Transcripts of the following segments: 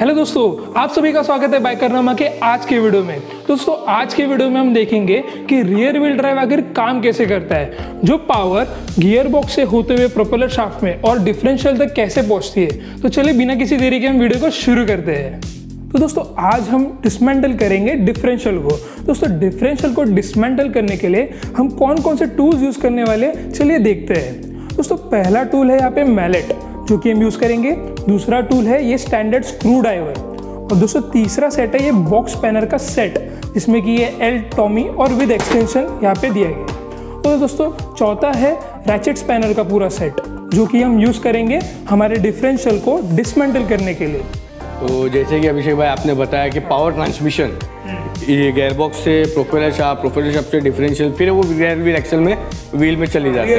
Hello दोस्तों, आप सभी का स्वागत है बाइकरनामा के आज के वीडियो में। दोस्तों आज के वीडियो में हम देखेंगे कि रियर व्हील ड्राइव आखिर काम कैसे करता है, जो पावर गियर बॉक्स से होते हुए प्रोपेलर शाफ्ट में और डिफरेंशियल तक कैसे पहुंचती है। तो चलिए बिना किसी देरी के हम वीडियो को शुरू करते हैं। तो दोस्तों आज हम डिसमेंटल करेंगे डिफरेंशियल को। दोस्तों डिफरेंशियल को डिसमेंटल करने के लिए हम कौन कौन से टूल्स यूज़ करने वाले, चलिए देखते हैं। दोस्तों पहला टूल है यहाँ पे मैलेट, जो कि हम यूज़ करेंगे। दूसरा टूल है ये स्टैंडर्ड स्क्रू ड्राइवर, और दोस्तों तीसरा सेट है ये बॉक्स स्पैनर का सेट, जिसमें कि ये एल टॉमी और विद एक्सटेंशन यहाँ पे दिया गया। और दोस्तों चौथा है रैचेट स्पैनर का पूरा सेट, जो कि हम यूज़ करेंगे हमारे डिफरेंशियल को डिसमेंटल करने के लिए। तो जैसे कि अभिषेक भाई आपने बताया कि पावर ट्रांसमिशन ये गेयरबॉक्स से प्रोपेलर शाफ्ट से डिफरेंशियल, फिर वो रियर व्हील एक्सल में व्हील में चली जाता है,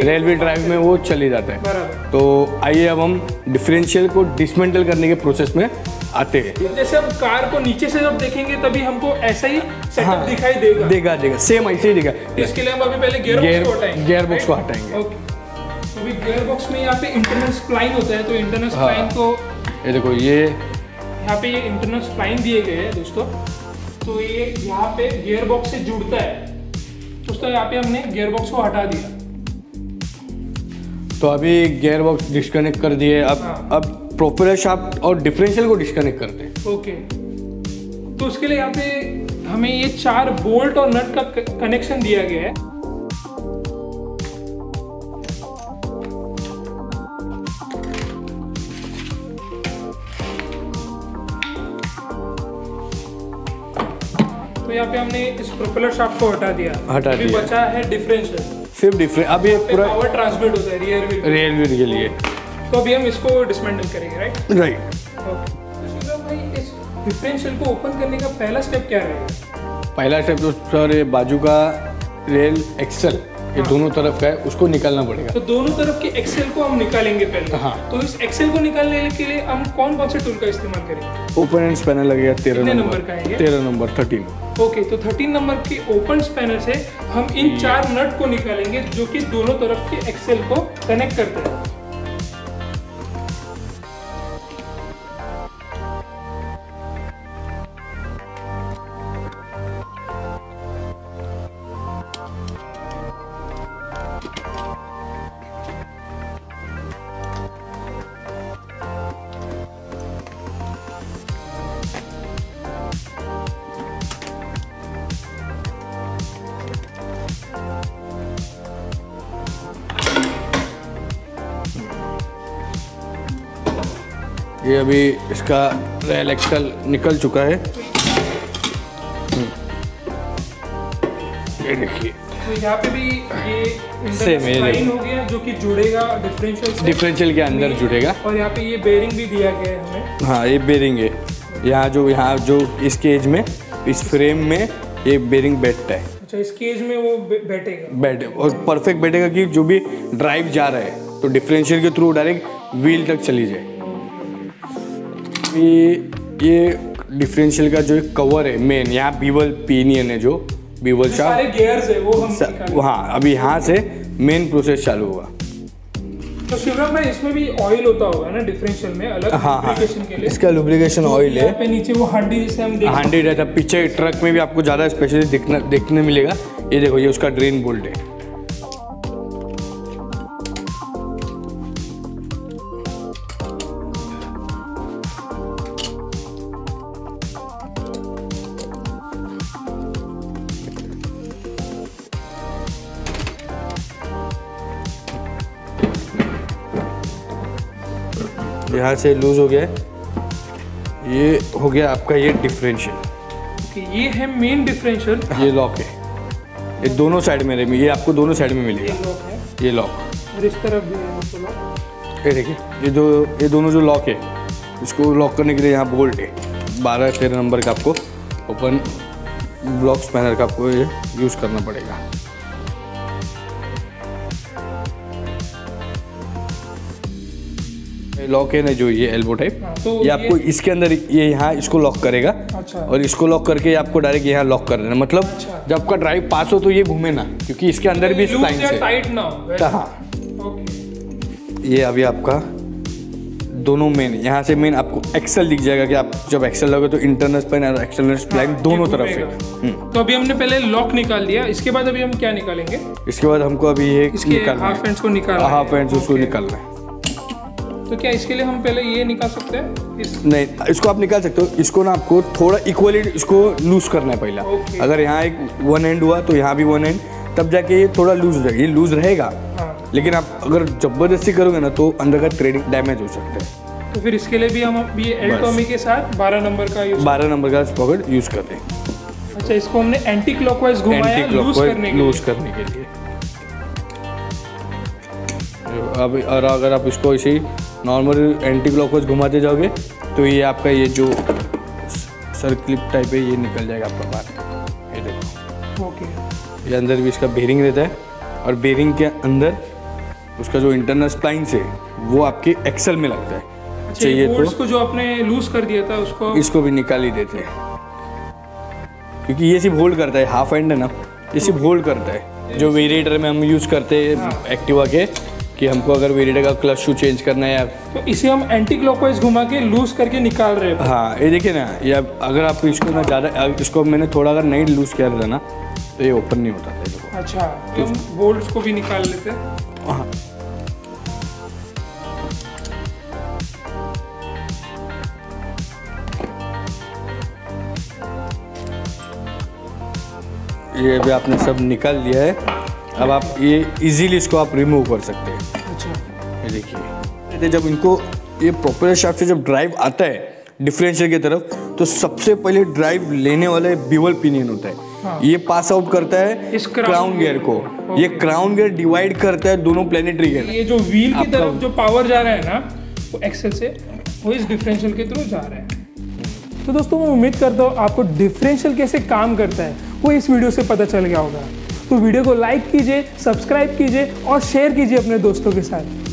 रियर व्हील ड्राइव में वो चली जाता है। तो आइए अब हम डिफरेंशियल को डिसमेंटल करने के प्रोसेस में आते हैं। जैसे हम कार को नीचे से जब देखेंगे तभी हमको ऐसा ही सेटअप दिखाई देगा सेम ऐसे ही दिखेगा। इसके लिए हम अभी पहले गेयरबॉक्स को हटाएंगे। तो गेयरबॉक्स में यहाँ पे इंटरनल स्प्लाइन होता है, तो इंटरनल स्प्लाइन को ये देखो, ये यहाँ पे ये इंटरनल स्प्लाइन दिए गए हैं दोस्तों। तो ये यहाँ पे गियर बॉक्स से जुड़ता है। दोस्तों यहाँ पे हमने गियर बॉक्स को हटा दिया, तो अभी गियर बॉक्स डिस्कनेक्ट कर दिए। अब प्रोपेलर शाफ्ट और डिफरेंशियल को डिस्कनेक्ट करते हैं। ओके, तो उसके लिए यहाँ पे हमें ये 4 बोल्ट और नट का कनेक्शन दिया गया है। यहाँ पे हमने इस प्रोपेलर शाफ्ट को हटा दिया। बचा है डिफरेंशियल, सिर्फ डिफरेंशियल। अब ये पूरा पावर ट्रांसमिट होता है रियर व्हील के लिए। तो अभी हम इसको डिसमेंटल करेंगे, राइट। तो भाई इस डिफरेंशियल को ओपन करने का पहला स्टेप क्या रहेगा? पहला स्टेप तो सर ये बाजू का रेल एक्सल, ये दोनों तरफ का है, उसको निकालना पड़ेगा। तो दोनों तरफ के एक्सेल को हम निकालेंगे पहले। हाँ, तो इस एक्सेल को निकालने के लिए हम कौन कौन से टूल का इस्तेमाल करेंगे? ओपन एंड स्पैनर लगेगा 13 नंबर का है, 13 नंबर 13। ओके, तो 13 नंबर के ओपन स्पैनर से हम इन 4 नट को निकालेंगे, जो कि दोनों तरफ के एक्सेल को कनेक्ट करते हैं। ये अभी इसका रेल एक्सल निकल चुका है, ये देखिए। तो यहाँ पे भी ये सेम लाइन हो गया, जो कि जुड़ेगा डिफरेंशियल के अंदर जुड़ेगा। और यहाँ पे ये बेरिंग भी दिया गया है हमें। हाँ, ये बेरिंग है यहाँ जो इस केज में, इस फ्रेम में ये बेरिंग बैठता है। अच्छा, इस केज में वो बैठेगा और परफेक्ट बैठेगा कि जो भी ड्राइव जा रहा है तो डिफरेंशियल के थ्रू डायरेक्ट व्हील तक चली जाए। ये डिफरेंशियल का जो एक कवर है मेन, यहाँ बीवल पिनियन है, जो बीवल शाफ्ट गियर्स है वो हम। हाँ, अभी यहाँ से मेन प्रोसेस चालू होगा। तो शिवराम भाई इसमें भी ऑयल होता होगा ना डिफरेंशियल में अलग? हाँ, के लिए। इसका लुब्रिकेशन ऑयल है। पे नीचे वो हांडी जैसे हम देख हांडी रहता, पीछे ट्रक में भी आपको ज़्यादा स्पेशली देखने मिलेगा। ये देखो, ये उसका ड्रेन बोल्ट है। यहाँ से लूज हो गया, ये हो गया आपका ये डिफरेंशियल। ये है मेन डिफरेंशियल। ये लॉक है, ये दोनों साइड में रहेगी, ये आपको दोनों साइड में मिलेगा। ये लॉक और इस तरफ भी है लॉक। ये देखिए, ये दोनों जो लॉक है, इसको लॉक करने के लिए यहाँ बोल्ट है 12-13 नंबर का। आपको ओपन ब्लॉक स्पैनर का आपको ये यूज़ करना पड़ेगा। लॉक है ना जो ये एल्बो टाइप, तो ये आपको इसके अंदर ये यहाँ इसको लॉक करेगा। अच्छा। और इसको लॉक करके आपको डायरेक्ट यहाँ लॉक कर देना, मतलब अच्छा। जब आपका ड्राइव पास हो तो ये घूमे ना, क्योंकि इसके अंदर भी स्प्लाइन है। हाँ, ये अभी आपका दोनों मेन, यहाँ से मेन आपको एक्सेल लिख जाएगा कि आप जब एक्सेल लगोगे तो इंटरनल स्पाइन और एक्सटर्नल स्पाइन दोनों तरफ है। तो अभी हमने पहले लॉक निकाल लिया, इसके बाद अभी हम क्या निकालेंगे? इसके बाद हमको अभी ये हाफ एंड्स को निकालना है, हाफ एंड्स उसको निकालना है। तो क्या इसके लिए हम पहले ये निकाल सकते हैं? नहीं, इसको आप निकाल सकते हो। इसको ना आपको थोड़ा इक्वली इसको लूज करना है पहला। अगर यहाँ एक वन एंड हुआ तो यहाँ भी वन एंड, तब जाके ये थोड़ा लूज रहेगा, ये लूज रहेगा। लेकिन आप अगर जबरदस्ती करोगे ना तो अंदर का थ्रेडिंग डैमेज हो सकता है। तो फिर इसके लिए भी हम ये एनाटॉमी के साथ 12 नंबर का स्पॉकेट यूज करते हैं। अच्छा, इसको हमने एंटी क्लॉकवाइज घुमाया लूज करने के लिए। अब और अगर आप इसको ऐसे नॉर्मल एंटी क्लॉकवाइज घुमाते जाओगे तो ये आपका ये जो सर्किट टाइप है ये निकल जाएगा आपका बाहर। ये देखो, ओके, ये अंदर भी इसका बेरिंग रहता है और बेरिंग के अंदर उसका जो इंटरनल स्प्लाइन है वो आपके एक्सल में लगता है। अच्छा, ये तो इसको जो आपने लूज कर दिया था उसको इसको भी निकाल ही देते हैं, क्योंकि ये सिर्फ होल्ड करता है, हाफ एंड है ना, ये सिर्फ होल्ड करता है। जो वेरिएटर में हम यूज़ करते हैं एक्टिवा के, कि हमको अगर वेरिएटर का क्लच शू चेंज करना है तो इसे हम एंटी क्लॉकवाइज घुमा के लूज करके निकाल रहे हैं। हाँ, ये देखिए ना, ये अगर आप इसको ना ज़्यादा, इसको मैंने थोड़ा अगर नहीं लूज किया था ना तो ये ओपन नहीं होता था। अच्छा, तो हम बोल्ट्स को भी निकाल लेते हैं। हाँ, ये भी आपने सब निकाल लिया है। अब आप ये इजीली इसको आप रिमूव कर सकते हैं। अच्छा, ये देखिए, जब इनको ये प्रोपेलर शाफ्ट से जब ड्राइव आता है डिफरेंशियल की तरफ तो सबसे पहले ड्राइव लेने वाले बिवल पिनियन होता है। हाँ, ये पास आउट करता है इस क्राउन गियर को। ये क्राउन गियर डिवाइड करता है दोनों प्लेनेटरी गियर। ये जो व्हील की तरफ जो पावर जा रहा है ना वो एक्सेल से, वो इस डिफरेंशियल के थ्रू जा रहा है। तो दोस्तों, मैं उम्मीद करता हूँ आपको डिफरेंशियल कैसे काम करता है वो इस वीडियो से पता चल गया होगा। तो वीडियो को लाइक कीजिए, सब्सक्राइब कीजिए और शेयर कीजिए अपने दोस्तों के साथ।